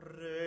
Re